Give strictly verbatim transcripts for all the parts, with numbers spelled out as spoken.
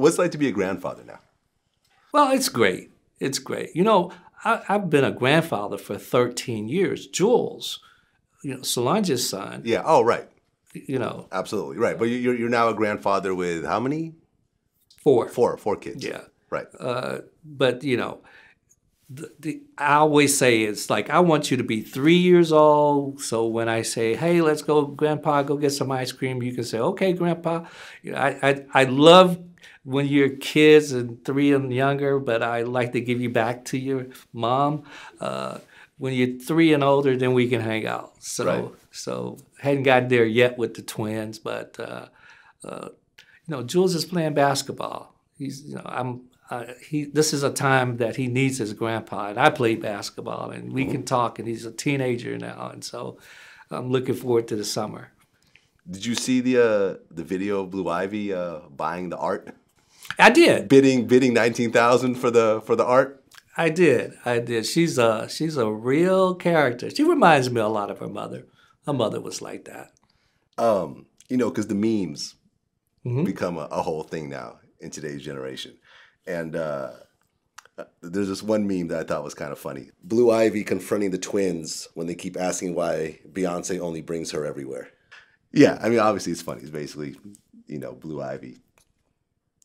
What's it like to be a grandfather now? Well, it's great. It's great. You know, I, I've been a grandfather for thirteen years. Jules, you know, Solange's son. Yeah. Oh, right. You know. Absolutely. Right. But you're, you're now a grandfather with how many? Four. Four. Four kids. Yeah. Right. Uh, but, you know, the, the, I always say it's like, I want you to be three years old. So when I say, hey, let's go, Grandpa, go get some ice cream, you can say, okay, Grandpa. You know, I, I, I love when you're kids and three and younger, but I like to give you back to your mom. Uh, when you're three and older, then we can hang out. So, right. so hadn't gotten there yet with the twins, but, uh, uh, you know, Jules is playing basketball. He's, you know, I'm, Uh, he, this is a time that he needs his grandpa, and I play basketball, and we mm-hmm. can talk, and he's a teenager now, and so I'm looking forward to the summer. Did you see the uh, the video of Blue Ivy uh, buying the art? I did. Bidding bidding nineteen thousand dollars for the for the art? I did. I did. She's a, she's a real character. She reminds me a lot of her mother. Her mother was like that. Um, you know, because the memes mm-hmm. become a, a whole thing now in today's generation. And uh, there's this one meme that I thought was kind of funny. Blue Ivy confronting the twins when they keep asking why Beyonce only brings her everywhere. Yeah, I mean, obviously it's funny. It's basically, you know, Blue Ivy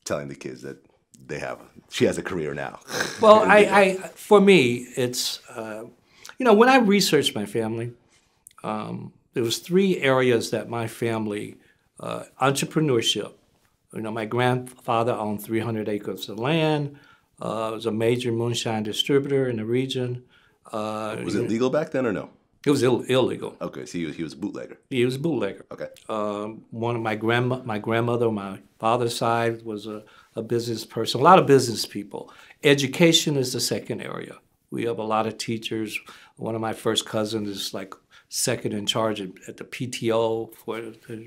telling the kids that they have, she has a career now. Well, I, I, for me, it's, uh, you know, when I researched my family, um, there was three areas that my family, uh, entrepreneurship. You know, my grandfather owned three hundred acres of land. Uh, was a major moonshine distributor in the region. Uh, was it legal back then or no? It was Ill illegal. Okay, so he was, he was a bootlegger. He was a bootlegger. Okay. Um, one of my grandma, my grandmother on my father's side was a, a business person, a lot of business people. Education is the second area. We have a lot of teachers. One of my first cousins is like second in charge at the P T O for,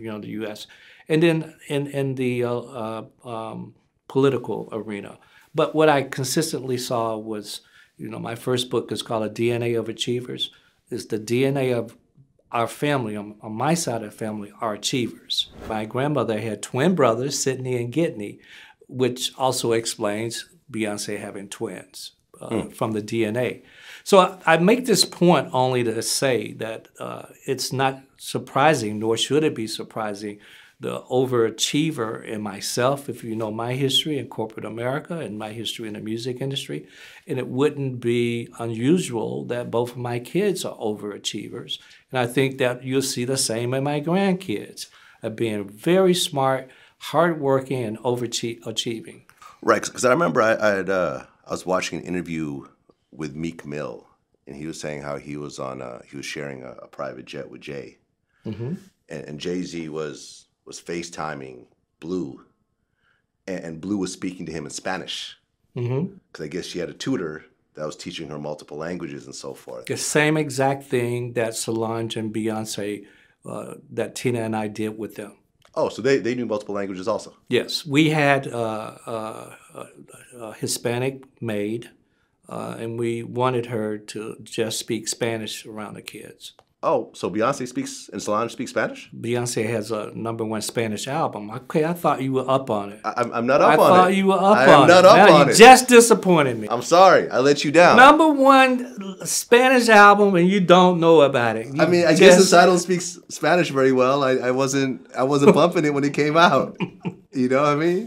you know, the U S And then in, in the uh, uh, um, political arena. But what I consistently saw was, you know, my first book is called A D N A of Achievers. It's the D N A of our family, on, on my side of the family, are achievers. My grandmother had twin brothers, Sydney and Gidney, which also explains Beyonce having twins uh, mm. from the D N A. So I, I make this point only to say that uh, it's not surprising, nor should it be surprising, the overachiever in myself, if you know my history in corporate America and my history in the music industry. And it wouldn't be unusual that both of my kids are overachievers. And I think that you'll see the same in my grandkids, of being very smart, hardworking, and overachieving. Right, because I remember I, I, had, uh, I was watching an interview with Meek Mill, and he was saying how he was on a, he was sharing a, a private jet with Jay. Mm-hmm. And, and Jay-Z was... was FaceTiming Blue, and Blue was speaking to him in Spanish. Mm-hmm. Because I guess she had a tutor that was teaching her multiple languages and so forth. The same exact thing that Solange and Beyonce, uh, that Tina and I did with them. Oh, so they, they knew multiple languages also? Yes. We had uh, uh, a Hispanic maid, uh, and we wanted her to just speak Spanish around the kids. Oh, so Beyonce speaks and Solange speaks Spanish? Beyonce has a number one Spanish album. Okay, I thought you were up on it. I, I'm not up I on it. I thought you were up I on it. I'm not up now on you it. You just disappointed me. I'm sorry. I let you down. Number one Spanish album, and you don't know about it. You I mean, I just... guess since I don't speak Spanish very well, I, I wasn't I wasn't bumping it when it came out. You know what I mean?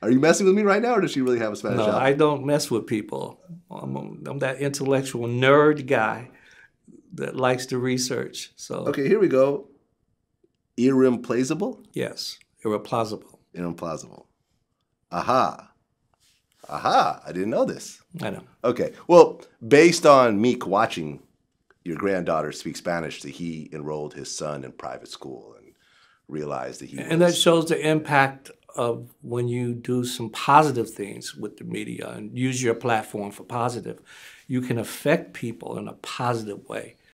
Are you messing with me right now, or does she really have a Spanish no, album? No, I don't mess with people. I'm, a, I'm that intellectual nerd guy that likes to research. So okay, here we go. Irreplaceable? Yes. Irreplausible. Irreplausible. Aha. Aha. I didn't know this. I know. Okay. Well, based on Meek watching your granddaughter speak Spanish, that he enrolled his son in private school and realized that he And was... that shows the impact of when you do some positive things with the media and use your platform for positive. You can affect people in a positive way.